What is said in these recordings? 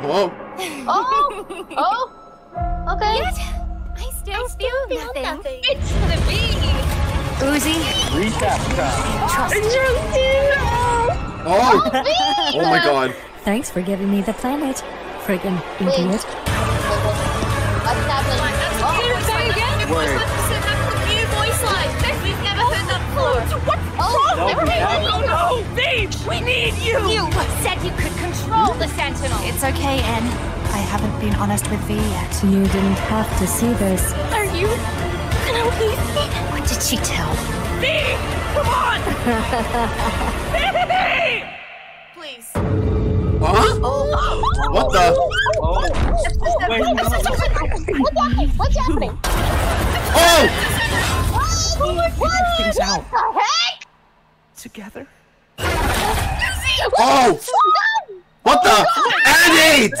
Hello? Oh! Oh! Okay. Yet, I still feel nothing. It's the V! Uzi. Recap time. Trust me. Oh! Oh my god. Thanks for giving me the planet. Friggin' idiot. What's happening? That's a weird thing again. That's a weird voice line. We've never heard that before. What's wrong? No, V! We need you! You said you could control the Sentinel. It's okay, N. I haven't been honest with V yet. You didn't have to see this. Are you gonna leave me? What did she tell? V! Come on! V! Please. Huh? Oh. What the? Oh. Wait, what's happening? Oh! What the heck? Together? Oh! What the? N8!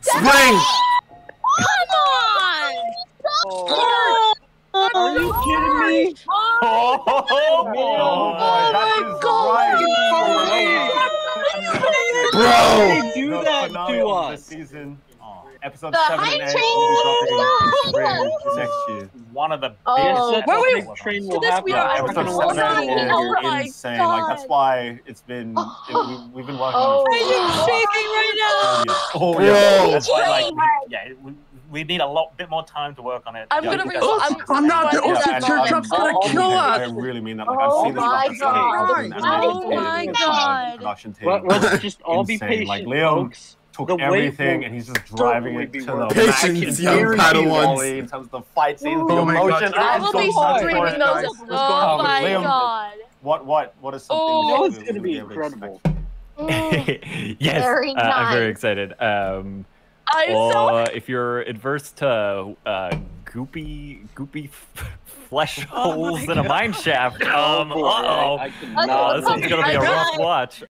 Swing! Come on! Oh. Are you kidding me? Oh my god! Bro! They do that to us. Episode 7 one of the biggest train will happen. Episode 7 and 8 are insane. Like, that's why it's been we've been watching. Are you shaking right now? Oh yeah, that's why, like, we need a bit more time to work on it. I'm gonna. I'm not. The teardrop's gonna kill us. I really mean that. Like, I've seen this. Oh my god! Let's just all be patient, like Leo. Took everything and he's just driving it to the patience, young Padawan. In terms of the fight scenes, the emotion. I will be streaming those. Oh my god! What is something? Oh, it's gonna be incredible. Yes, I'm very excited. If you're adverse to goopy flesh holes in a mine shaft, uh oh, this one's gonna be a rough watch.